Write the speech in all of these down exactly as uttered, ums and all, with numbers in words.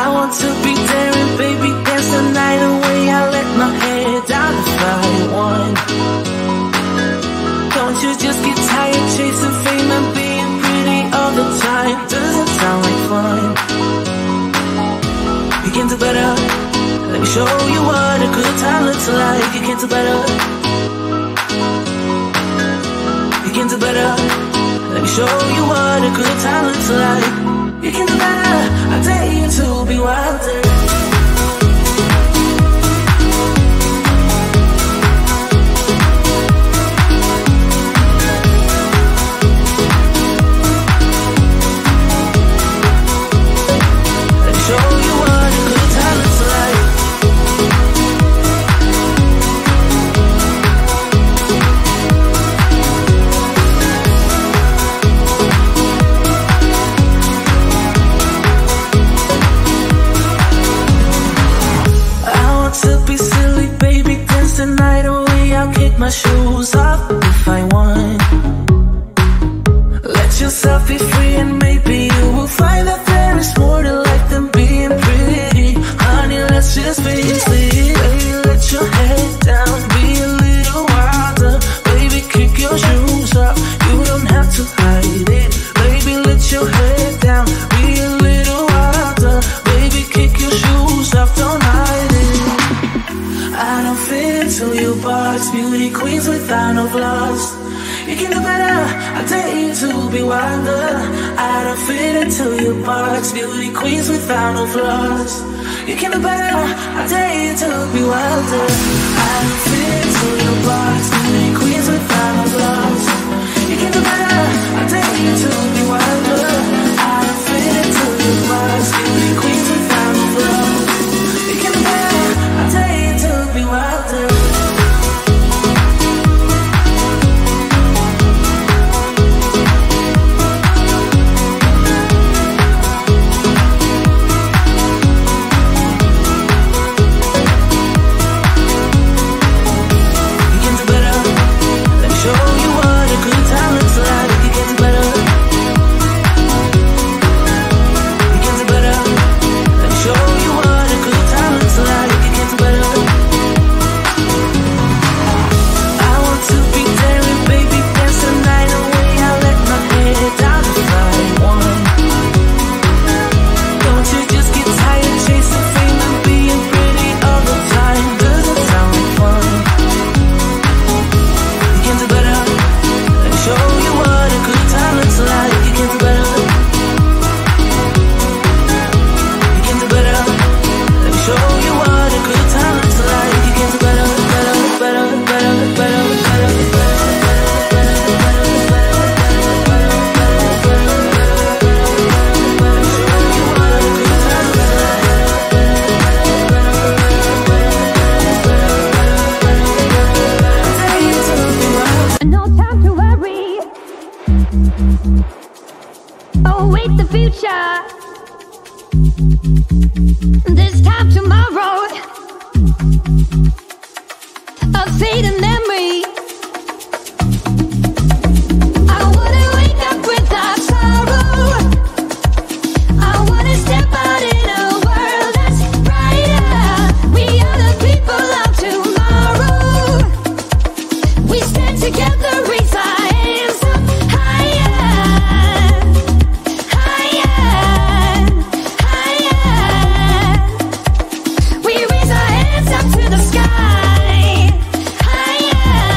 I want to be there and baby dance the night away. I let my hair down if I want. Don't you just get tired chasing fame and being pretty all the time? Doesn't sound like fun. You can do better. Let me show you what a good time looks like. You can do better. You can do better. Let me show you what a good time looks like. You can do better. I dare you to be wilder. My shoes off if I want. Let yourself be free and maybe you will find that there is more to life than being pretty. Honey, let's just face it. Baby, let your head down, be a little wilder. Baby, kick your shoes off, you don't have to hide it. Baby, let your head down, be a little wilder. Baby, kick your shoes off, don't hide it. I don't feel till you box, beauty queens without no flaws. You can do better, I dare you to be wilder. I don't fit into your box, beauty queens without no flaws. You can do better, I dare you to be wilder. I don't fit into your box, beauty queens without no flaws. You can do better, I dare you to be wilder. I don't fit into your box, beauty queens without no flaws. You can do better, I dare you to be wilder. This time tomorrow, a faded memory. I wanna wake up without sorrow. I wanna step out in a world that's brighter. We are the people of tomorrow. We stand together, raise our hands up higher. Up to the sky, higher.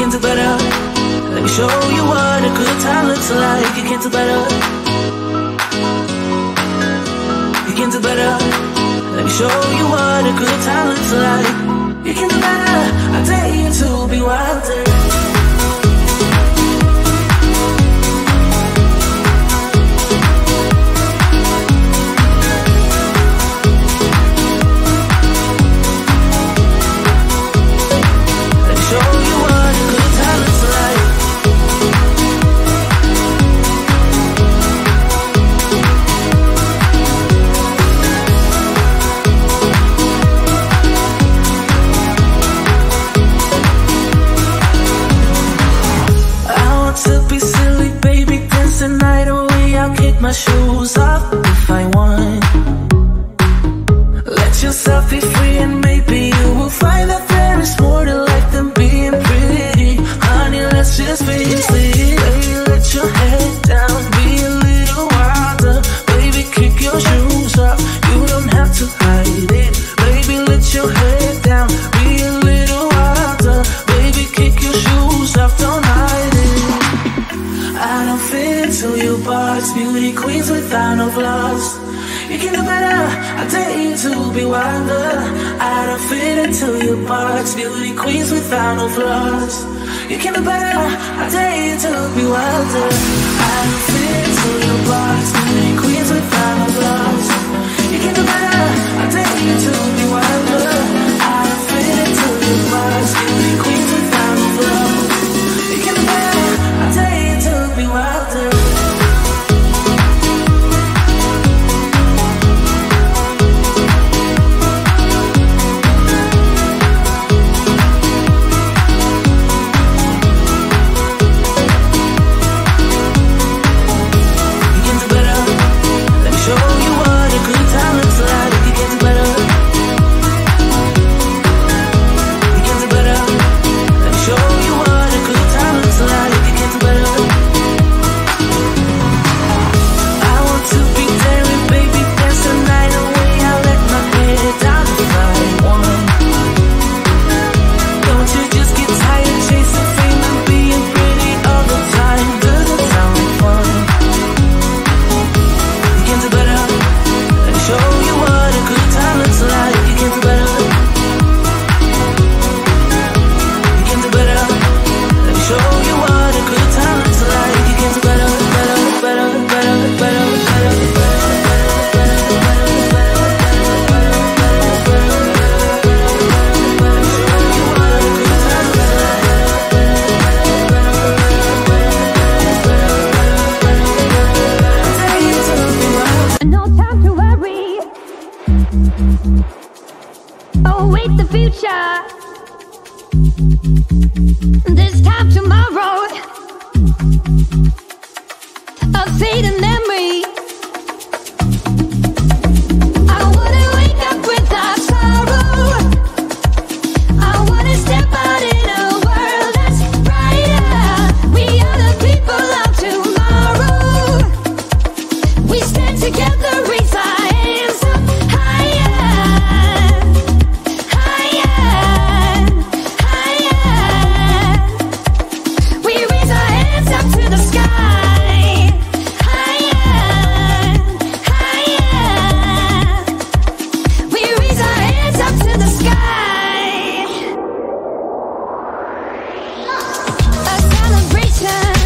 can do better. Let me show you what a good time looks like. You can do better. You can do better. Let me show you what a good time looks like. You can do better. I dare you to be wilder. My shoes off if I want. Let yourself be free and maybe you will find that there is more to life than being pretty. Honey, let's just face it. Baby, let your head down, be a little wilder. Baby, kick your shoes off, you don't have to hide it. Baby, let your head down, be a little wilder. Baby, kick your shoes off, don't hide it. I don't fit into your box, beauty queens without no flaws. You can do better, I dare you to be wilder. I don't fit into your box, beauty queens without no flaws. You can do better, I dare you to be wilder. I don't fit into your box, beauty queens without no flaws. You can do better, I dare you to be wilder. I don't fit into your box, beauty queens without no flaws. You can do better, I dare you to be wilder. This time tomorrow, I'll see the memory. I wanna wake up without sorrow. I wanna step out in a world that's brighter. We are the people of tomorrow. We stand together, raise our hands up higher. Yeah.